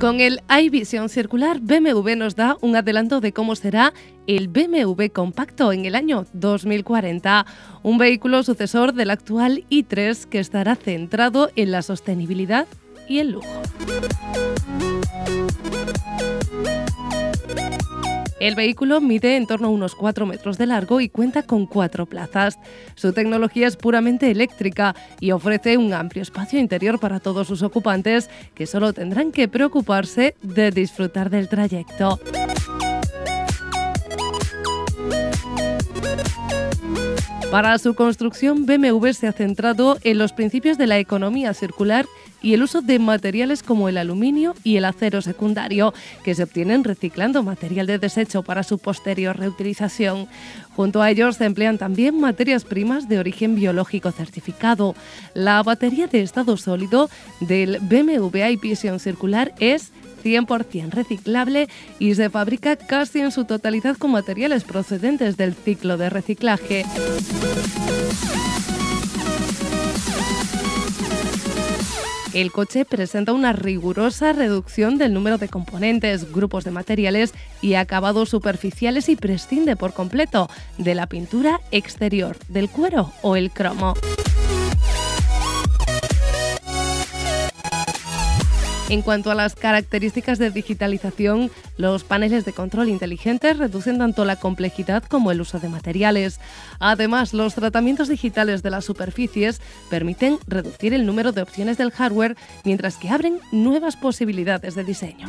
Con el i Vision Circular, BMW nos da un adelanto de cómo será el BMW compacto en el año 2040, un vehículo sucesor del actual i3 que estará centrado en la sostenibilidad y el lujo. El vehículo mide en torno a unos 4 metros de largo y cuenta con 4 plazas. Su tecnología es puramente eléctrica y ofrece un amplio espacio interior para todos sus ocupantes, que solo tendrán que preocuparse de disfrutar del trayecto. Para su construcción, BMW se ha centrado en los principios de la economía circular y el uso de materiales como el aluminio y el acero secundario, que se obtienen reciclando material de desecho para su posterior reutilización. Junto a ellos se emplean también materias primas de origen biológico certificado. La batería de estado sólido del BMW i Vision Circular es 100% reciclable y se fabrica casi en su totalidad con materiales procedentes del ciclo de reciclaje. El coche presenta una rigurosa reducción del número de componentes, grupos de materiales y acabados superficiales y prescinde por completo de la pintura exterior, del cuero o el cromo. En cuanto a las características de digitalización, los paneles de control inteligentes reducen tanto la complejidad como el uso de materiales. Además, los tratamientos digitales de las superficies permiten reducir el número de opciones del hardware, mientras que abren nuevas posibilidades de diseño.